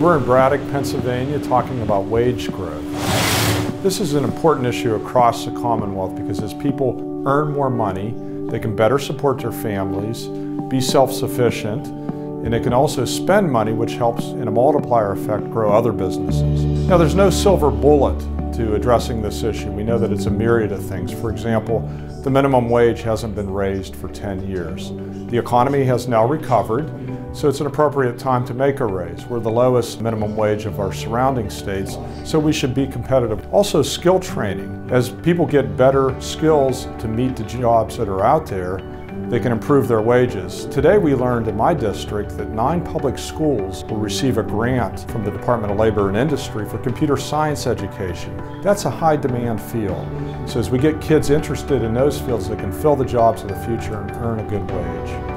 We're in Braddock, Pennsylvania, talking about wage growth. This is an important issue across the Commonwealth because as people earn more money, they can better support their families, be self-sufficient, and they can also spend money, which helps in a multiplier effect grow other businesses. Now, there's no silver bullet to addressing this issue. We know that it's a myriad of things. For example, the minimum wage hasn't been raised for 10 years. The economy has now recovered, so it's an appropriate time to make a raise. We're the lowest minimum wage of our surrounding states, so we should be competitive. Also, skill training. As people get better skills to meet the jobs that are out there, they can improve their wages. Today we learned in my district that 9 public schools will receive a grant from the Department of Labor and Industry for computer science education. That's a high demand field. So as we get kids interested in those fields, they can fill the jobs of the future and earn a good wage.